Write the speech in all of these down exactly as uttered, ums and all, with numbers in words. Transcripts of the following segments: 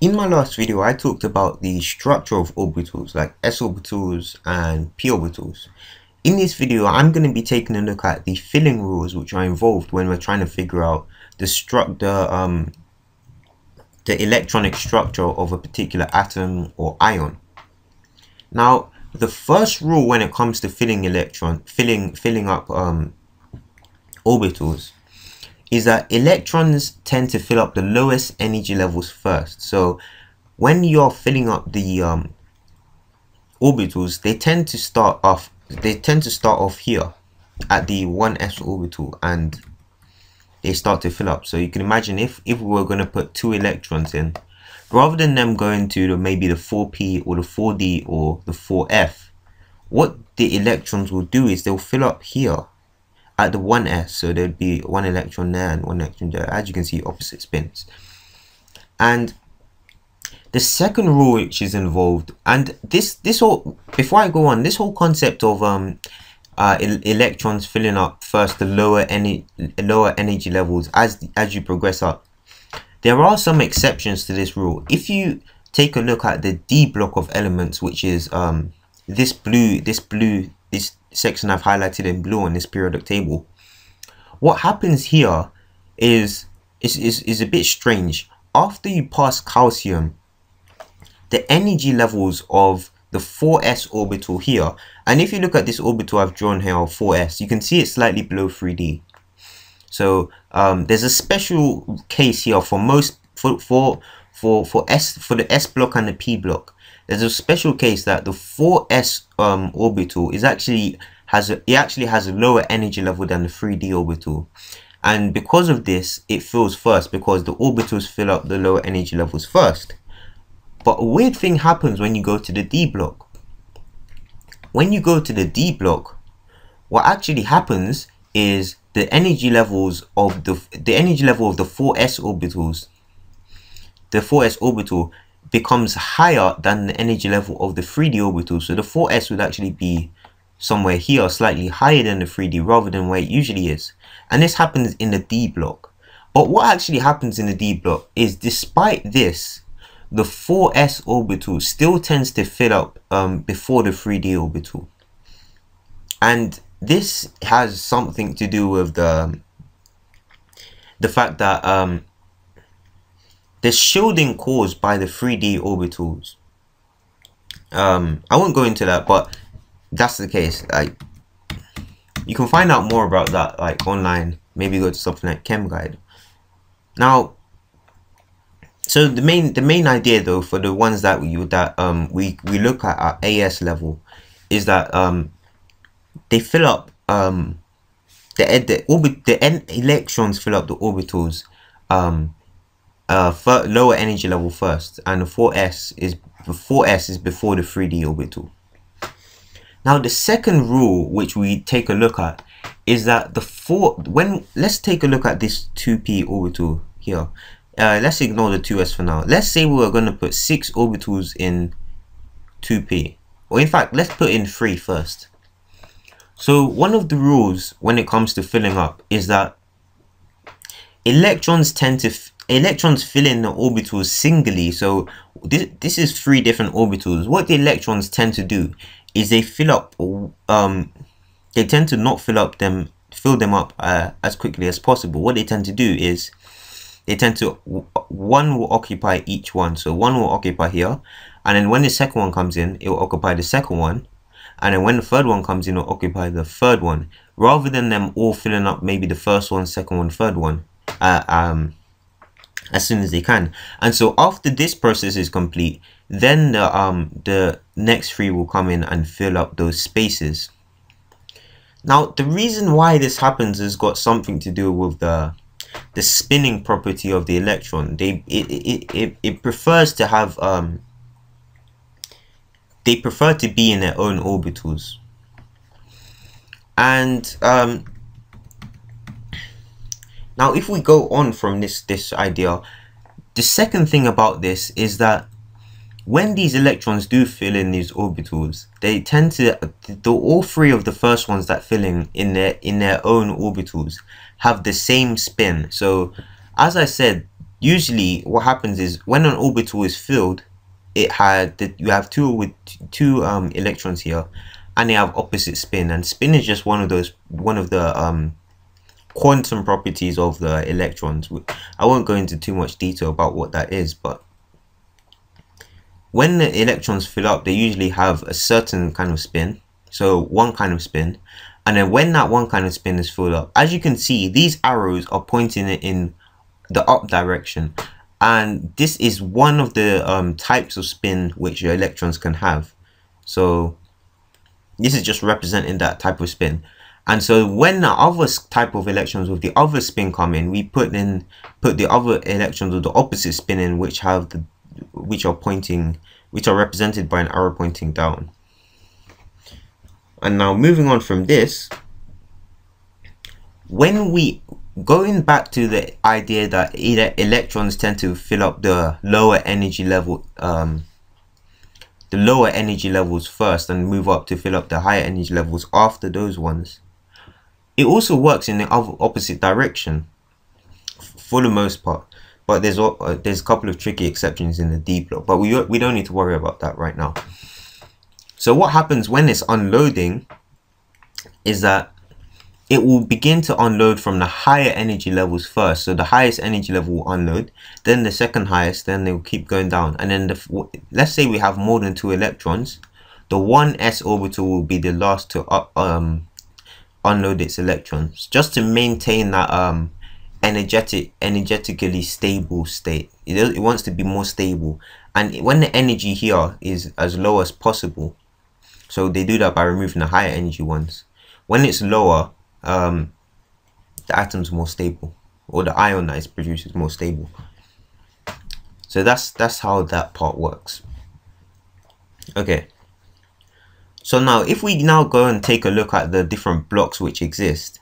In my last video, I talked about the structure of orbitals, like s orbitals and p orbitals. In this video, I'm going to be taking a look at the filling rules which are involved when we're trying to figure out the stru the, um, the electronic structure of a particular atom or ion. Now, the first rule when it comes to filling electron filling filling up um, orbitals is that electrons tend to fill up the lowest energy levels first. So when you're filling up the um, orbitals, they tend to start off they tend to start off here at the one s orbital, and they start to fill up. So you can imagine if, if we were going to put two electrons in, rather than them going to the, maybe the four p or the four d or the four f, what the electrons will do is they'll fill up here at the one s, so there'd be one electron there and one electron there, as you can see, opposite spins. And the second rule which is involved, and this this whole, before I go on, this whole concept of um uh el electrons filling up first the lower any lower energy levels as the, as you progress up, there are some exceptions to this rule. If you take a look at the D block of elements, which is um this blue this blue this section I've highlighted in blue on this periodic table, what happens here is is, is is a bit strange. After you pass calcium, the energy levels of the four s orbital here, and if you look at this orbital I've drawn here, four s, you can see it's slightly below three d. So um, there's a special case here for most for for for for s for the s block and the p block. There's a special case that the four s um, orbital is actually has a, it actually has a lower energy level than the three d orbital, and because of this, it fills first because the orbitals fill up the lower energy levels first. But a weird thing happens when you go to the D block. When you go to the D block, what actually happens is the energy levels of the the energy level of the four s orbitals, the four s orbital, becomes higher than the energy level of the three d orbital. So the four s would actually be somewhere here, slightly higher than the three d rather than where it usually is, and this happens in the D block. But what actually happens in the D block is, despite this, the four s orbital still tends to fill up um, before the three d orbital, and this has something to do with the the fact that um the shielding caused by the three d orbitals. Um, I won't go into that, but that's the case. Like, you can find out more about that like online. Maybe go to something like ChemGuide. Now, so the main the main idea though for the ones that we that um we we look at at A S level is that um they fill up um the the orbit the en electrons fill up the orbitals um. Uh, for lower energy level first, and the four s is the four s is before the three d orbital. Now the second rule which we take a look at is that the four when let's take a look at this two p orbital here. Uh, let's ignore the two s for now. Let's say we were going to put six orbitals in two p, or in fact let's put in three first. So one of the rules when it comes to filling up is that electrons tend to f Electrons fill in the orbitals singly. So this, this is three different orbitals. What the electrons tend to do is they fill up, um, they tend to not fill up them, fill them up uh, as quickly as possible. What they tend to do is they tend to, one will occupy each one. So one will occupy here, and then when the second one comes in, it will occupy the second one, and then when the third one comes in, it will occupy the third one, rather than them all filling up maybe the first one, second one, third one. Uh, um, as soon as they can. And so after this process is complete, then the um the next three will come in and fill up those spaces. Now the reason why this happens has got something to do with the the spinning property of the electron. They it it, it, it prefers to have um they prefer to be in their own orbitals. And um now, if we go on from this this idea, the second thing about this is that when these electrons do fill in these orbitals, they tend to the all three of the first ones that fill in in their in their own orbitals have the same spin. So, as I said, usually what happens is when an orbital is filled, it had that you have two with two um, electrons here, and they have opposite spin, and spin is just one of those one of the um, quantum properties of the electrons. I won't go into too much detail about what that is, but when the electrons fill up, they usually have a certain kind of spin, so one kind of spin, and then when that one kind of spin is filled up, as you can see, these arrows are pointing it in the up direction, and this is one of the um, types of spin which your electrons can have. So this is just representing that type of spin, and so when the other type of electrons with the other spin come in, we put in put the other electrons with the opposite spin in, which have the which are pointing which are represented by an arrow pointing down. And now moving on from this, when we going back to the idea that either electrons tend to fill up the lower energy level um, the lower energy levels first and move up to fill up the higher energy levels after those ones, it also works in the other opposite direction for the most part. But there's uh, there's a couple of tricky exceptions in the D block, but we, we don't need to worry about that right now. So what happens when it's unloading is that it will begin to unload from the higher energy levels first. So the highest energy level will unload, then the second highest, then they will keep going down. And then the, let's say we have more than two electrons, the one s orbital will be the last to up, um, unload its electrons, just to maintain that um, energetic energetically stable state. It, it wants to be more stable, and when the energy here is as low as possible, so they do that by removing the higher energy ones. When it's lower, um, the atom's more stable, or the ion that is produced is more stable. So that's that's how that part works. Okay, so now if we now go and take a look at the different blocks which exist,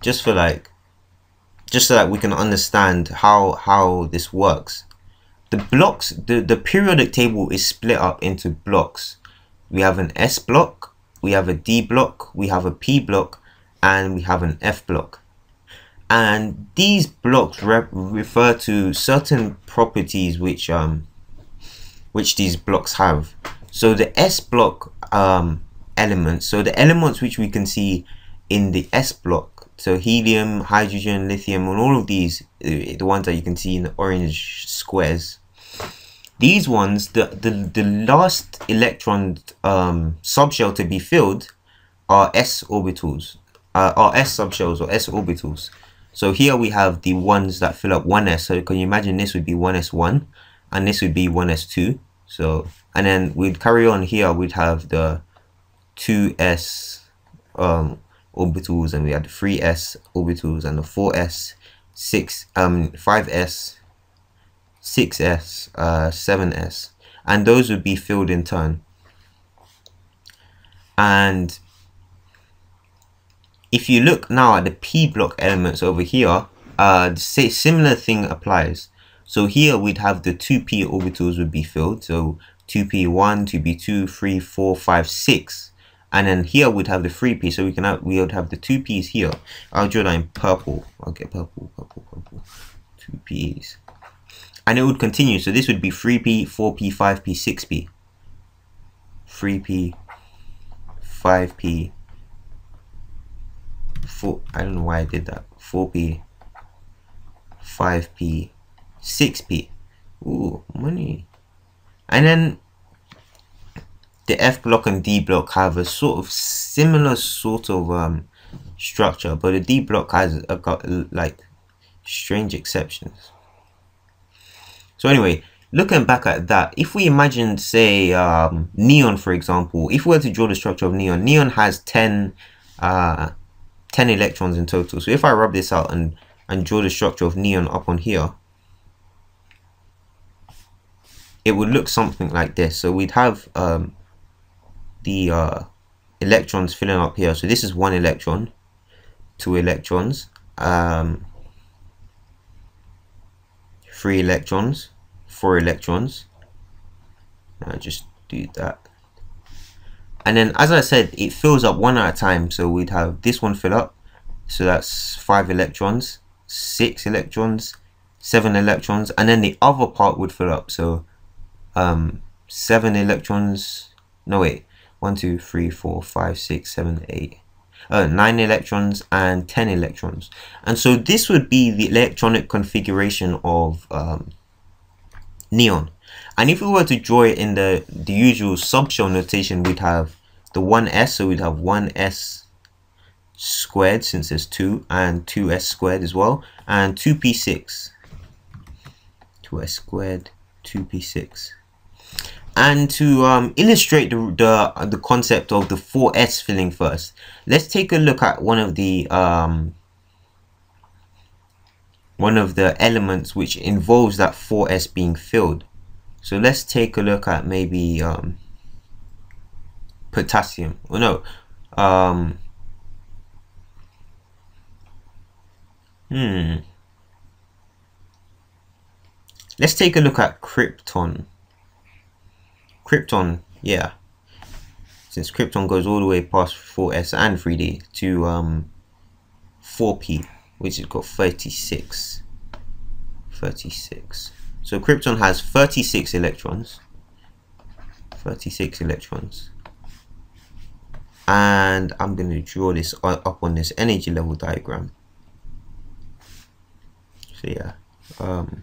just for like just so that we can understand how how this works. The blocks, the, the periodic table is split up into blocks. We have an S block, we have a D block, we have a P block, and we have an F block. And these blocks re refer to certain properties which um which these blocks have. So the S block um elements, so the elements which we can see in the S block, so helium, hydrogen, lithium, and all of these, the ones that you can see in the orange squares, these ones, the the, the last electron um, subshell to be filled are s orbitals, uh, are s subshells or s orbitals. So here we have the ones that fill up one s. So can you imagine this would be one s one, and this would be one s two. So and then we'd carry on here. We'd have the two s. Um, orbitals, and we had the three s orbitals and the four s, six um five s, six s, uh seven s, and those would be filled in turn. And if you look now at the P block elements over here, uh the similar thing applies. So here we'd have the two p orbitals would be filled, so two p one, two p two, three, four, five, six. And then here we'd have the three p, so we can have, we would have the two p's here. I'll draw that in purple. I'll get purple, purple, purple. Two p's, and it would continue. So this would be three p, four p, five p, six p, three p, five p, four. I don't know why I did that. four p, five p, six p. Ooh, money. And then the F block and D block have a sort of similar sort of um, structure, but the D block has uh, got uh, like strange exceptions. So anyway, looking back at that, if we imagine, say, um, neon, for example, if we were to draw the structure of neon, neon has ten, uh, ten electrons in total. So if I rub this out and, and draw the structure of neon up on here, it would look something like this. So we'd have um, the uh, electrons filling up here. So this is one electron, two electrons, um, three electrons, four electrons. I'll just do that. And then, as I said, it fills up one at a time. So we'd have this one fill up. So that's five electrons, six electrons, seven electrons, and then the other part would fill up. So um, seven electrons, no wait, one, two, three, four, five, six, seven, eight, uh, nine electrons and ten electrons. And so this would be the electronic configuration of um, neon. And if we were to draw it in the, the usual subshell notation, we'd have the one s, so we'd have one s squared, since there's two, and two s squared as well, and two p six, two s squared, two p six. And to um, illustrate the, the, the concept of the four s filling first, let's take a look at one of the um, one of the elements which involves that four s being filled. So let's take a look at maybe um, potassium, or no, um, hmm, let's take a look at krypton, krypton, yeah, since krypton goes all the way past four s and three d to um, four p, which has got thirty-six, thirty-six, so krypton has thirty-six electrons, thirty-six electrons. And I'm going to draw this up on this energy level diagram. So yeah, um,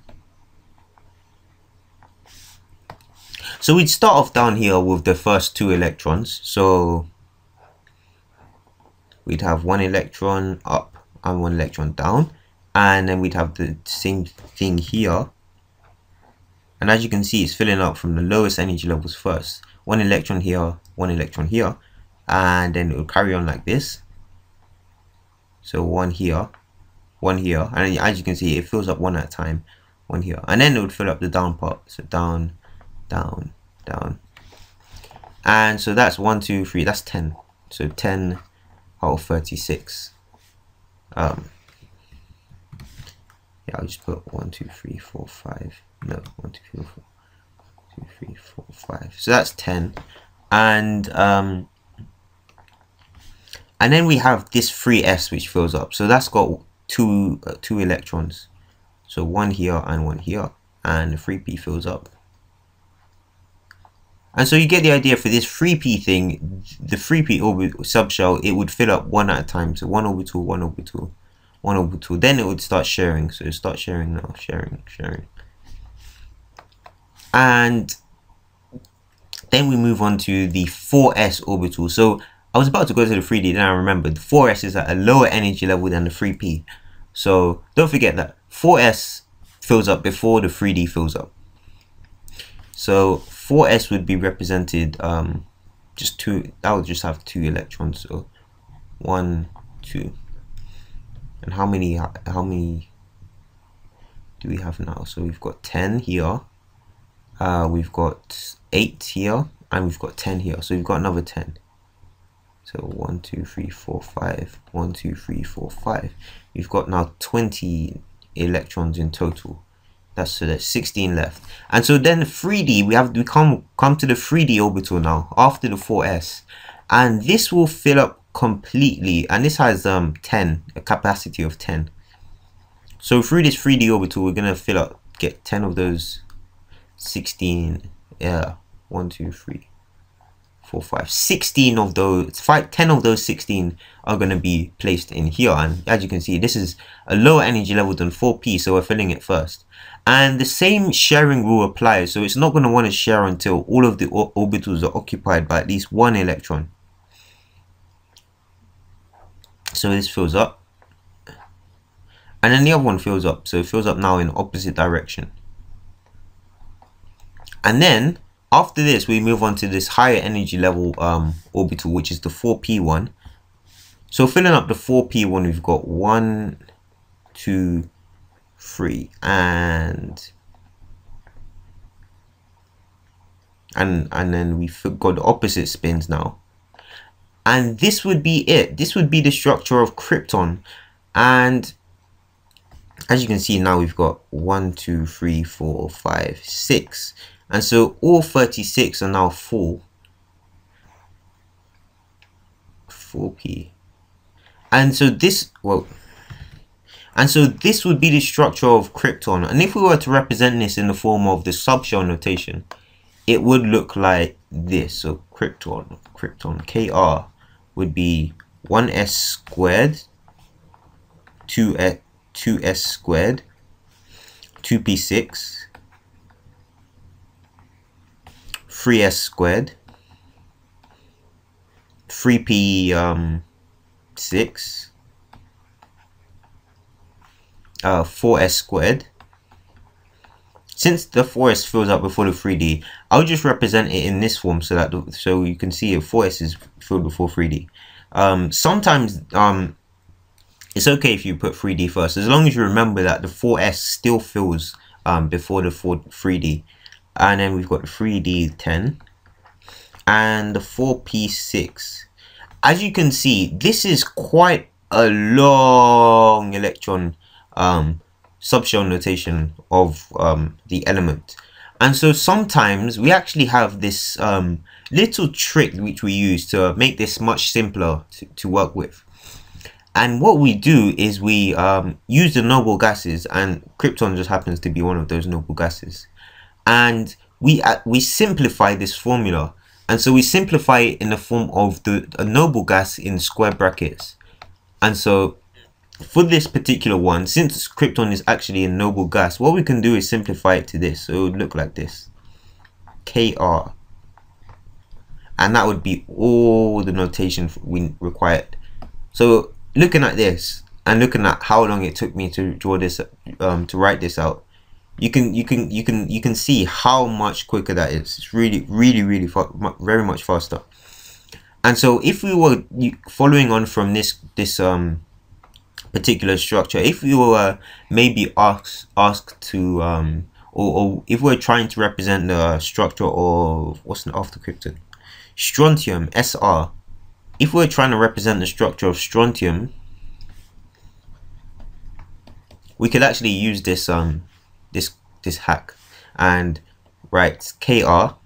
so we'd start off down here with the first two electrons. So we'd have one electron up and one electron down, and then we'd have the same thing here. And as you can see, it's filling up from the lowest energy levels first. One electron here, one electron here. And then it will carry on like this. So one here, one here, and as you can see, it fills up one at a time, one here, and then it would fill up the down part. So down, down, down, and so that's one, two, three. That's ten. So ten out of thirty-six. Um, yeah, I'll just put one, two, three, four, five. No, one, two, three, four, two, three, four, five. So that's ten, and um. And then we have this three s which fills up. So that's got two uh, two electrons. So one here and one here. And the three p fills up. And so you get the idea for this three p thing. The three p orbit subshell, it would fill up one at a time. So one orbital, one orbital, one orbital. Then it would start sharing. So start sharing now, sharing, sharing. And then we move on to the four s orbital. So I was about to go to the three d, then I remembered the four s is at a lower energy level than the three p. So don't forget that four s fills up before the three d fills up. So four s would be represented um, just two, that would just have two electrons. So one, two. And how many, how many do we have now? So we've got ten here, uh, we've got eight here, and we've got ten here. So we've got another ten. So one, two, three, four, five, one, two, three, four, five. You've got now twenty electrons in total. That's so there's sixteen left. And so then three d, we have we come come to the three d orbital now after the four s, and this will fill up completely. And this has um ten, a capacity of ten. So through this three d orbital, we're gonna fill up, get ten of those sixteen. Yeah, one, two, three. Four, five, sixteen of those, five, ten of those sixteen are going to be placed in here. And as you can see, this is a lower energy level than four p, so we're filling it first. And the same sharing rule applies, so it's not going to want to share until all of the or orbitals are occupied by at least one electron. So this fills up, and then the other one fills up, so it fills up now in opposite direction. And then after this, we move on to this higher energy level um, orbital, which is the four p one. So filling up the four p one, we've got one, two, three, and and and then we've got the opposite spins now. And this would be it. This would be the structure of krypton. And as you can see now, we've got one, two, three, four, five, six. And so all thirty-six are now full, four p. And so this, well, And so this would be the structure of krypton. And if we were to represent this in the form of the subshell notation, it would look like this. So krypton, krypton, K R would be one s squared, two s squared, two p six, three s squared, three p six, um, uh, four s squared. Since the four s fills up before the three d, I'll just represent it in this form so that the, so you can see if four s is filled before three d. Um, sometimes um, it's okay if you put three d first, as long as you remember that the four s still fills um, before the three d. And then we've got the three d ten and the four p six. As you can see, this is quite a long electron um, subshell notation of um, the element. And so sometimes we actually have this um, little trick which we use to make this much simpler to, to work with. And what we do is we um, use the noble gases, and krypton just happens to be one of those noble gases. And we uh, we simplify this formula, and so we simplify it in the form of the a noble gas in square brackets. And so for this particular one, since krypton is actually a noble gas, what we can do is simplify it to this, so it would look like this, K R, and that would be all the notation we required. So looking at this and looking at how long it took me to draw this, um, to write this out, you can you can you can you can see how much quicker that is. It's really really really very much faster. And so if we were following on from this this um particular structure, if we were maybe asked asked to um or, or if we're trying to represent the structure of what's after krypton, strontium, S R, if we're trying to represent the structure of strontium, we could actually use this um this this hack and write K R,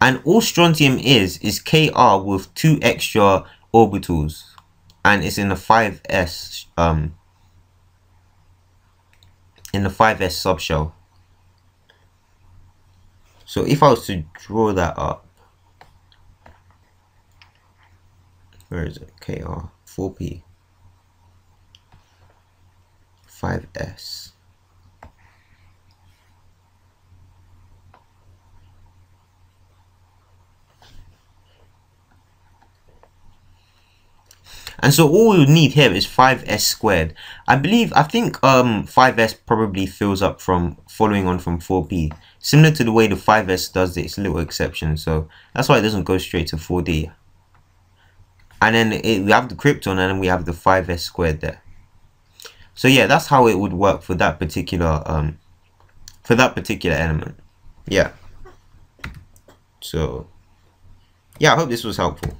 and all strontium is is K R with two extra orbitals, and it's in the five s um in the five s subshell. So if I was to draw that up, where is it? K R, four p, five s. And so all we need here is five s squared. I believe, I think um, five s probably fills up from following on from four p. Similar to the way the five s does it, it's a little exception. So that's why it doesn't go straight to four d. And then it, we have the krypton, and then we have the five s squared there. So yeah, that's how it would work for that particular, um, for that particular element. Yeah. So, yeah, I hope this was helpful.